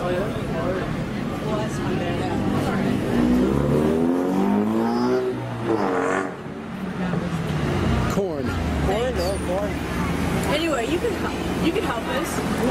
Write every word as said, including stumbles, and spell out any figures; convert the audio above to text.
Oh yeah?